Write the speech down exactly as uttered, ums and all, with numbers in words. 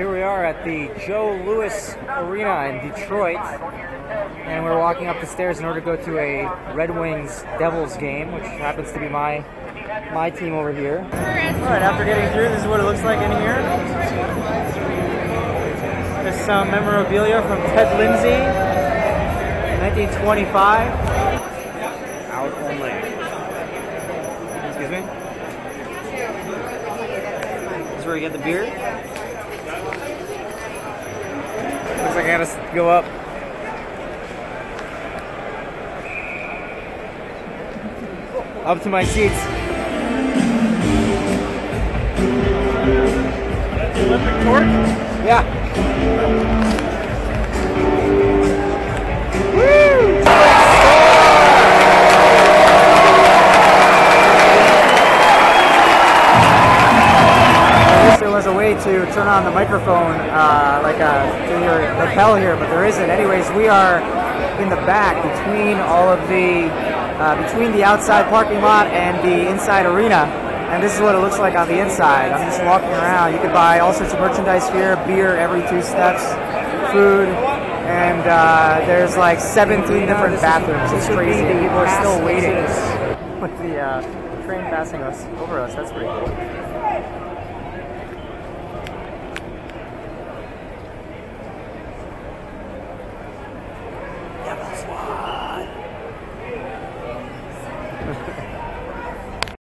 Here we are at the Joe Louis Arena in Detroit, and we're walking up the stairs in order to go to a Red Wings Devils game, which happens to be my my team over here. All right, after getting through, this is what it looks like in here. There's some memorabilia from Ted Lindsay, nineteen twenty-five. Out only. Excuse me. This is where you get the beer. Looks like I gotta go up. Up to my seats. That's the Olympic torch? Yeah. Woo! I wish there was a way to turn on the microphone, uh, like a through your lapel here, but there isn't. Anyways, we are in the back between all of the, uh, between the outside parking lot and the inside arena, and this is what it looks like on the inside. I'm just walking around. You can buy all sorts of merchandise here, beer every two steps, food, and uh, there's like seventeen different bathrooms. It's crazy. People are still waiting. With the uh, train passing us over us, that's pretty cool.